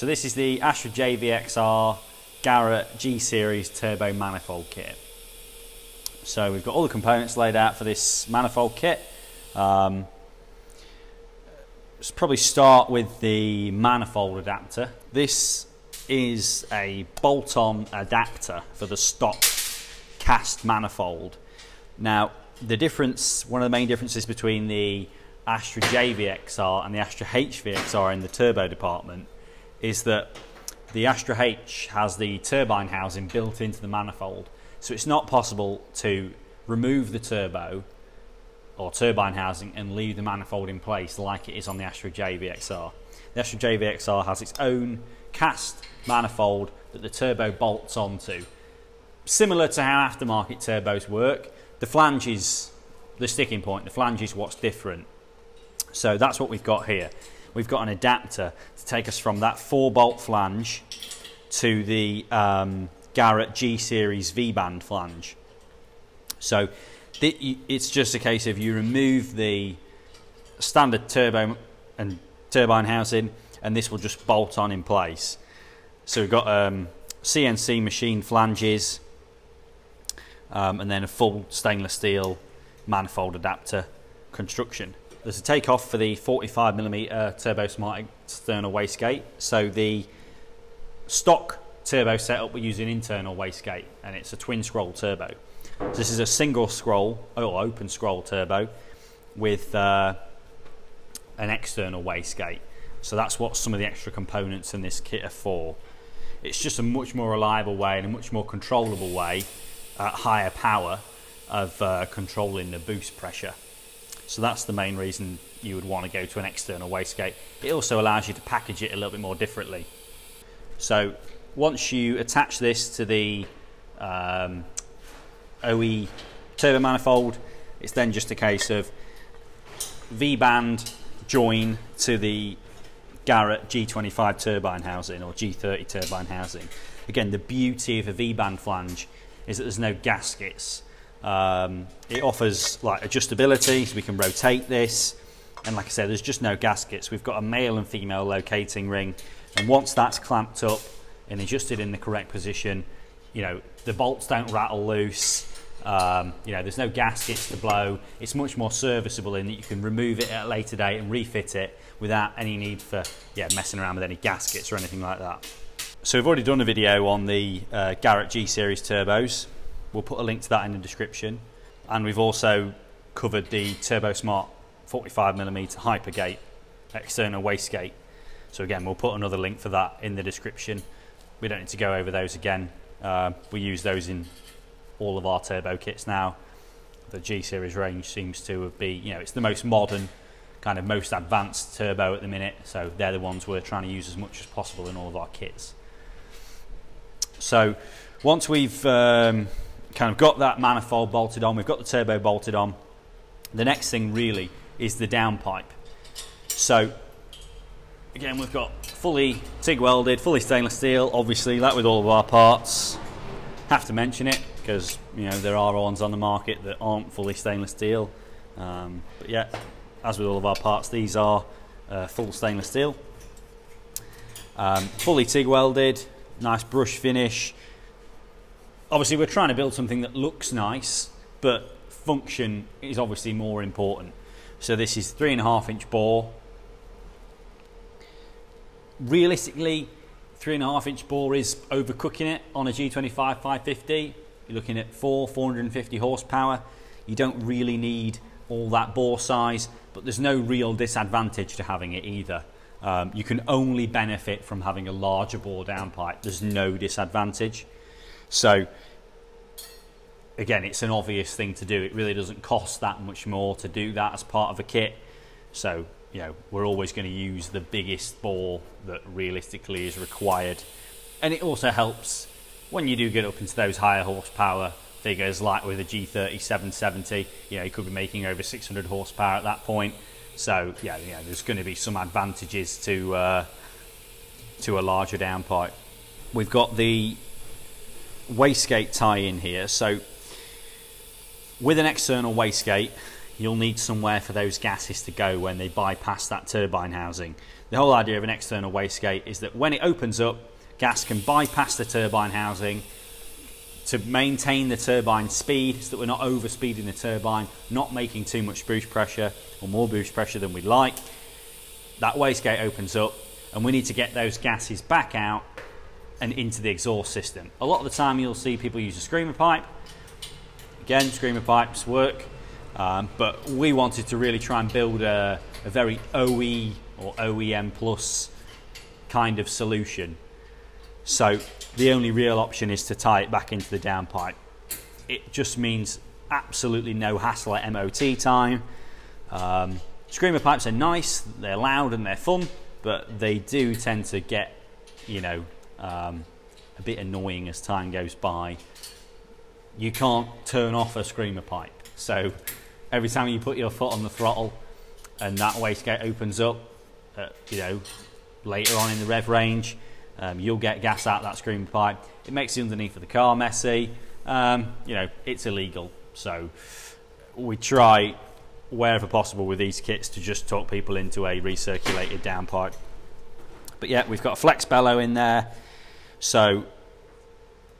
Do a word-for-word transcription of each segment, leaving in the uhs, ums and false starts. So this is the Astra J V X R Garrett G Series turbo manifold kit. So we've got all the components laid out for this manifold kit. Um, let's probably start with the manifold adapter. This is a bolt-on adapter for the stock cast manifold. Now the difference, one of the main differences between the Astra J V X R and the Astra H V X R in the turbo department is that the Astra H has the turbine housing built into the manifold, so it's not possible to remove the turbo or turbine housing and leave the manifold in place like it is on the Astra J V X R. The Astra J V X R has its own cast manifold that the turbo bolts onto. Similar to how aftermarket turbos work, the flange is the sticking point, the flange is what's different. So that's what we've got here. We've got an adapter to take us from that four bolt flange to the um, Garrett G Series V-Band flange. So it's just a case of you remove the standard turbo and turbine housing and this will just bolt on in place. So we've got um, C N C machine flanges um, and then a full stainless steel manifold adapter construction. There's a takeoff for the forty-five millimeter Turbosmart external wastegate. So the stock turbo setup, we use an internal wastegate and it's a twin scroll turbo. So this is a single scroll or open scroll turbo with uh, an external wastegate. So that's what some of the extra components in this kit are for. It's just a much more reliable way and a much more controllable way at higher power of uh, controlling the boost pressure. So that's the main reason you would want to go to an external wastegate. It also allows you to package it a little bit more differently. So once you attach this to the um, O E turbo manifold, it's then just a case of V-band join to the Garrett G twenty-five turbine housing or G thirty turbine housing. Again, the beauty of a V-band flange is that there's no gaskets. Um, it offers like adjustability, so we can rotate this, and like I said, there's just no gaskets. We've got a male and female locating ring, and once that's clamped up and adjusted in the correct position, you know, the bolts don't rattle loose. Um, you know, there's no gaskets to blow. It's much more serviceable in that you can remove it at a later date and refit it without any need for yeah messing around with any gaskets or anything like that. So we've already done a video on the uh, Garrett G Series turbos. We'll put a link to that in the description. And we've also covered the Turbosmart forty-five millimeter Hypergate external wastegate. So again, we'll put another link for that in the description. We don't need to go over those again. Uh, we use those in all of our turbo kits now. The G Series range seems to be, you know, it's the most modern, kind of most advanced turbo at the minute. So they're the ones we're trying to use as much as possible in all of our kits. So once we've... Um, kind of got that manifold bolted on, we've got the turbo bolted on, the next thing really is the downpipe. So again, we've got fully TIG welded, fully stainless steel, obviously, like with all of our parts. Have to mention it because, you know, there are ones on the market that aren't fully stainless steel, um, but yeah, as with all of our parts, these are uh, full stainless steel, um, fully TIG welded, nice brush finish. Obviously, we're trying to build something that looks nice, but function is obviously more important. So this is three and a half inch bore. Realistically, three and a half inch bore is overcooking it on a G twenty-five five fifty. You're looking at four, four hundred fifty horsepower. You don't really need all that bore size, but there's no real disadvantage to having it either. Um, you can only benefit from having a larger bore downpipe. There's no disadvantage. So again, it's an obvious thing to do. It really doesn't cost that much more to do that as part of a kit. So, you know, we're always going to use the biggest bore that realistically is required. And it also helps when you do get up into those higher horsepower figures, like with a G thirty seven seventy, you know, you could be making over six hundred horsepower at that point. So yeah, you know, there's going to be some advantages to, uh, to a larger downpipe. We've got the wastegate tie in here. So with an external wastegate, you'll need somewhere for those gases to go when they bypass that turbine housing. The whole idea of an external wastegate is that when it opens up, gas can bypass the turbine housing to maintain the turbine speed so that we're not overspeeding the turbine, not making too much boost pressure or more boost pressure than we'd like. That wastegate opens up and we need to get those gases back out and into the exhaust system. A lot of the time you'll see people use a screamer pipe. Again, screamer pipes work. Um, but we wanted to really try and build a, a very O E or O E M plus kind of solution. So the only real option is to tie it back into the downpipe. It just means absolutely no hassle at M O T time. Um, screamer pipes are nice, they're loud and they're fun, but they do tend to get, you know, um, a bit annoying as time goes by. You can't turn off a screamer pipe. So every time you put your foot on the throttle and that wastegate opens up, uh, you know, later on in the rev range, um, you'll get gas out of that screamer pipe. It makes the underneath of the car messy. Um, you know, it's illegal. So we try wherever possible with these kits to just talk people into a recirculated downpipe. But yeah, we've got a flex bellow in there. So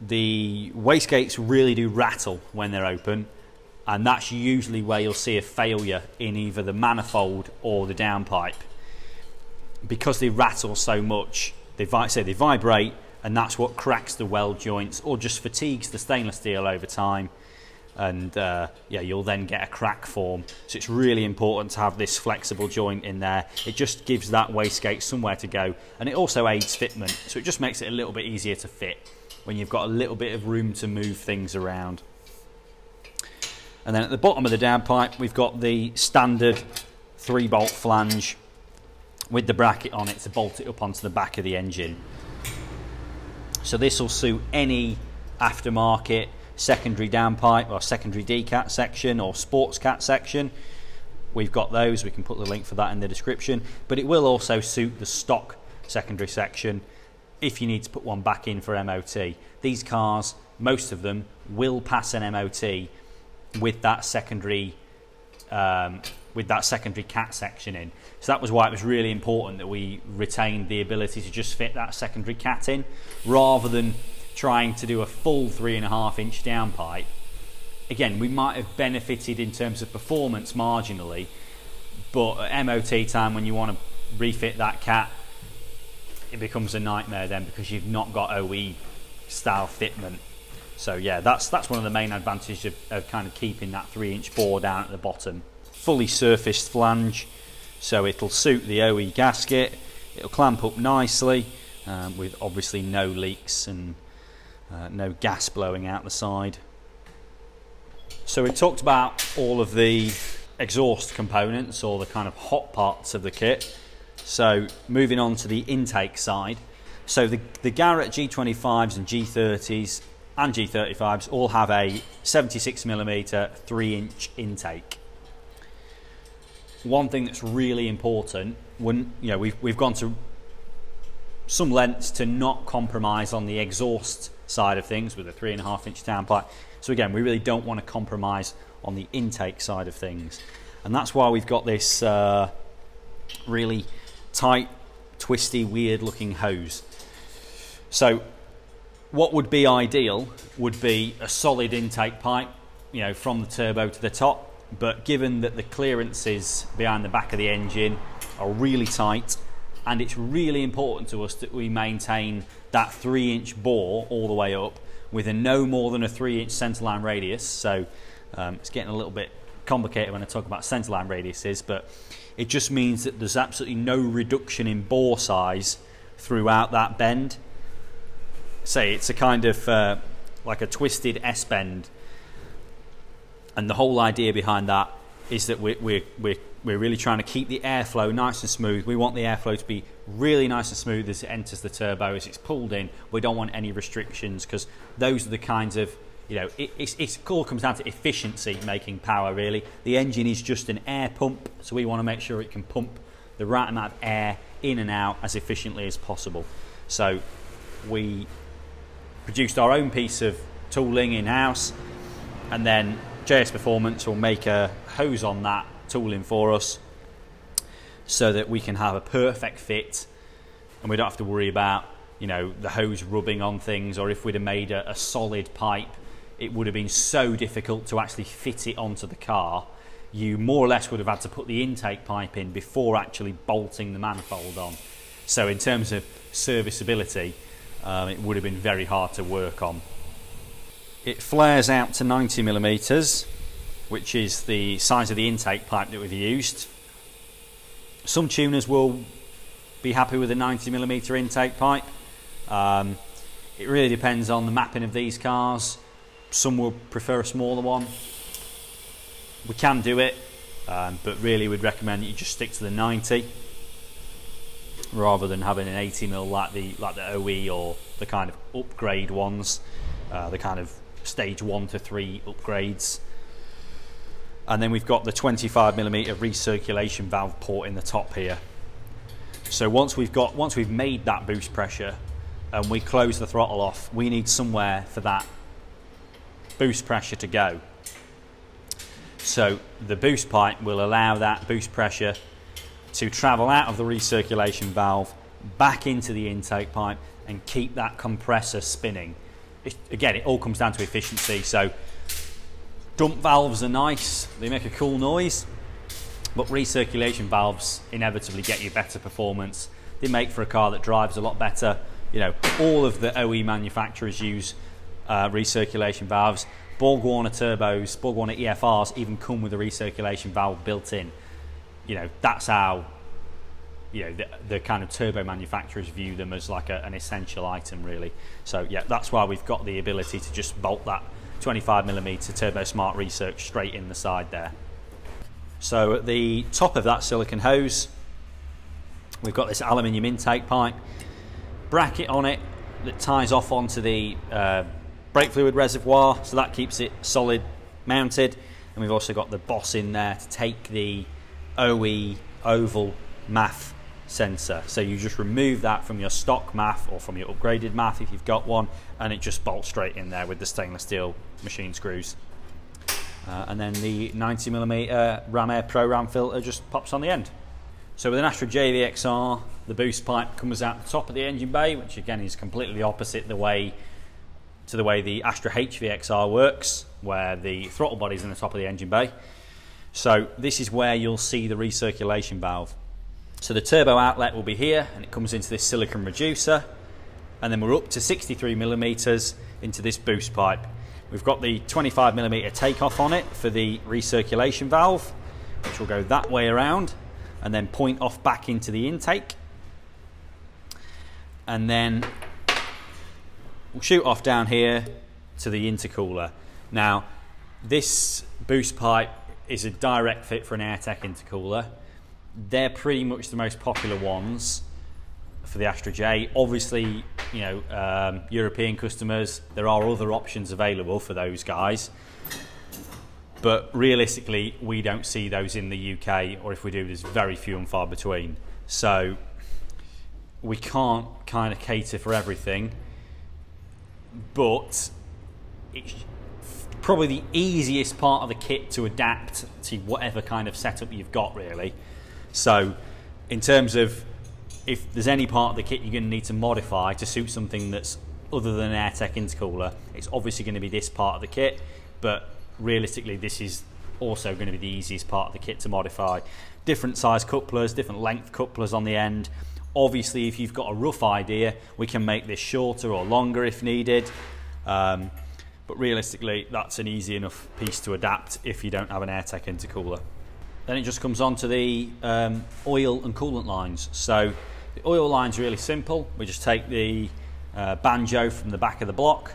the wastegates really do rattle when they're open. And that's usually where you'll see a failure in either the manifold or the downpipe. Because they rattle so much, they, so they vibrate, and that's what cracks the weld joints or just fatigues the stainless steel over time. And uh, yeah, you'll then get a crack form. So it's really important to have this flexible joint in there. It just gives that wastegate somewhere to go. And it also aids fitment. So it just makes it a little bit easier to fit when you've got a little bit of room to move things around. And then at the bottom of the downpipe, we've got the standard three bolt flange with the bracket on it to bolt it up onto the back of the engine. So this will suit any aftermarket secondary downpipe or secondary D CAT section or sports cat section. We've got those, we can put the link for that in the description, but it will also suit the stock secondary section if you need to put one back in for M O T. These cars, most of them, will pass an M O T with that secondary um, with that secondary cat section in. So that was why it was really important that we retained the ability to just fit that secondary cat in rather than trying to do a full three and a half inch downpipe. Again, we might have benefited in terms of performance marginally, but at M O T time when you want to refit that cat, it becomes a nightmare then because you've not got O E style fitment. So yeah, that's that's one of the main advantages of, of kind of keeping that three inch bore down at the bottom. Fully surfaced flange, so it'll suit the O E gasket, it'll clamp up nicely um, with obviously no leaks and uh, no gas blowing out the side. So we talked about all of the exhaust components or the kind of hot parts of the kit. So moving on to the intake side. So the, the Garrett G twenty-fives and G thirties and G thirty-fives all have a seventy-six millimeter three inch intake. One thing that's really important, when, you know, we've, we've gone to some lengths to not compromise on the exhaust side of things with a three and a half inch downpipe. So again, we really don't want to compromise on the intake side of things. And that's why we've got this uh, really tight, twisty, weird looking hose. So what would be ideal would be a solid intake pipe, you know, from the turbo to the top, but given that the clearances behind the back of the engine are really tight, and it's really important to us that we maintain that three inch bore all the way up with a no more than a three inch centerline radius. So um, it's getting a little bit complicated when I talk about centerline radiuses, but it just means that there's absolutely no reduction in bore size throughout that bend. Say it's a kind of uh, like a twisted S-bend, and the whole idea behind that is that we're, we're, we're, we're really trying to keep the airflow nice and smooth. We want the airflow to be really nice and smooth as it enters the turbo, as it's pulled in. We don't want any restrictions, because those are the kinds of, you know, it, it's, it's, it all comes down to efficiency making power really. The engine is just an air pump, so we want to make sure it can pump the right amount of air in and out as efficiently as possible. So we produced our own piece of tooling in-house, and then J S Performance will make a hose on that tooling for us so that we can have a perfect fit and we don't have to worry about, you know, the hose rubbing on things, or if we'd have made a, a solid pipe, it would have been so difficult to actually fit it onto the car. You more or less would have had to put the intake pipe in before actually bolting the manifold on. So in terms of serviceability, um, it would have been very hard to work on. It flares out to ninety millimeters, which is the size of the intake pipe that we've used. Some tuners will be happy with a ninety millimeter intake pipe. Um, it really depends on the mapping of these cars. Some will prefer a smaller one. We can do it, um, but really we'd recommend that you just stick to the ninety rather than having an eighty mil like the, like the O E or the kind of upgrade ones, uh, the kind of stage one to three upgrades. And then we've got the twenty-five millimeter recirculation valve port in the top here. So once we've got, once we've made that boost pressure and we close the throttle off, we need somewhere for that boost pressure to go. So the boost pipe will allow that boost pressure to travel out of the recirculation valve back into the intake pipe and keep that compressor spinning. It, again, it all comes down to efficiency. So dump valves are nice, they make a cool noise, but recirculation valves inevitably get you better performance. They make for a car that drives a lot better. You know, all of the O E manufacturers use uh, recirculation valves. Borg Warner turbos, Borg Warner E F Rs even come with a recirculation valve built in. You know, that's how, you know, the, the kind of turbo manufacturers view them as like a, an essential item, really. So yeah, that's why we've got the ability to just bolt that twenty-five millimeter Turbosmart recirc straight in the side there. So at the top of that silicone hose, we've got this aluminium intake pipe, bracket on it that ties off onto the uh, brake fluid reservoir, so that keeps it solid mounted. And we've also got the boss in there to take the O E oval M A F sensor. So you just remove that from your stock M A F or from your upgraded M A F if you've got one, and it just bolts straight in there with the stainless steel machine screws. Uh, and then the ninety millimeter Ramair Pro Ram filter just pops on the end. So with an Astra J V X R, the boost pipe comes out the top of the engine bay, which again is completely opposite the way to the way the Astra H V X R works, where the throttle body's in the top of the engine bay. So this is where you'll see the recirculation valve. So the turbo outlet will be here, and it comes into this silicon reducer, and then we're up to sixty-three millimeters into this boost pipe. We've got the twenty-five millimeter takeoff on it for the recirculation valve, which will go that way around and then point off back into the intake. And then we'll shoot off down here to the intercooler. Now, this boost pipe is a direct fit for an AirTech intercooler. They're pretty much the most popular ones for the Astra J. Obviously, you know, um, European customers, there are other options available for those guys. But realistically, we don't see those in the U K, or if we do, there's very few and far between. So we can't kind of cater for everything. But it's probably the easiest part of the kit to adapt to whatever kind of setup you've got, really. So in terms of if there's any part of the kit you're going to need to modify to suit something that's other than an AirTech intercooler, it's obviously going to be this part of the kit, but realistically this is also going to be the easiest part of the kit to modify. Different size couplers, different length couplers on the end. Obviously, if you've got a rough idea, we can make this shorter or longer if needed. Um, but realistically, that's an easy enough piece to adapt if you don't have an AirTech intercooler. Then it just comes on to the um, oil and coolant lines. So the oil line's really simple. We just take the uh, banjo from the back of the block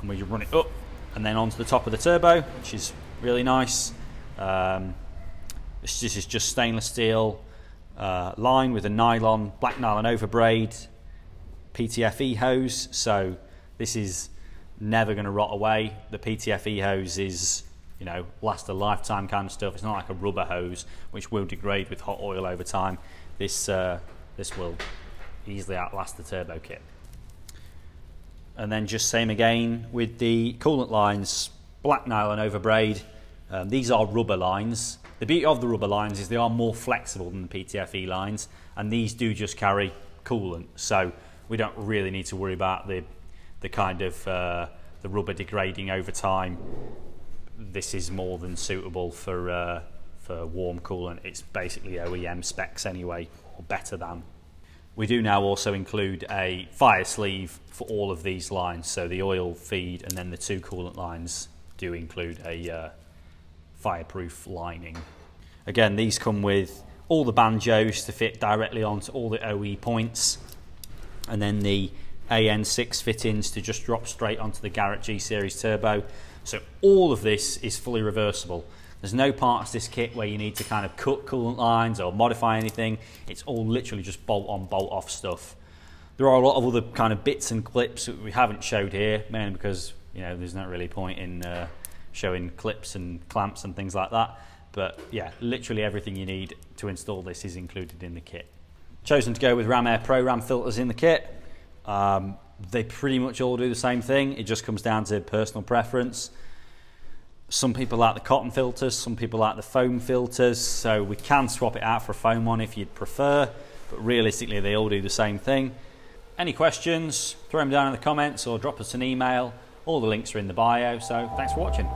and we run it up and then onto the top of the turbo, which is really nice. Um, this, this is just stainless steel Uh, line with a nylon, black nylon overbraid P T F E hose, so this is never going to rot away. The P T F E hose is, you know, last a lifetime kind of stuff. It's not like a rubber hose which will degrade with hot oil over time. This uh, this will easily outlast the turbo kit. And then just same again with the coolant lines, black nylon overbraid, Um, these are rubber lines. The beauty of the rubber lines is they are more flexible than the P T F E lines, and these do just carry coolant, so we don't really need to worry about the the kind of uh, the rubber degrading over time. This is more than suitable for uh, for warm coolant. It's basically O E M specs anyway, or better than. We do now also include a fire sleeve for all of these lines, so the oil feed and then the two coolant lines do include a uh, fireproof lining. Again, these come with all the banjos to fit directly onto all the O E points, and then the A N six fittings to just drop straight onto the Garrett G Series turbo. So all of this is fully reversible. There's no parts of this kit where you need to kind of cut coolant lines or modify anything. It's all literally just bolt on, bolt off stuff. There are a lot of other kind of bits and clips that we haven't showed here, mainly because, you know, there's not really point in uh, showing clips and clamps and things like that. But yeah, literally everything you need to install this is included in the kit. Chosen to go with Ramair Pro RAM filters in the kit. Um, they pretty much all do the same thing. It just comes down to personal preference. Some people like the cotton filters, some people like the foam filters, so we can swap it out for a foam one if you'd prefer, but realistically they all do the same thing. Any questions, throw them down in the comments or drop us an email. All the links are in the bio, so thanks for watching.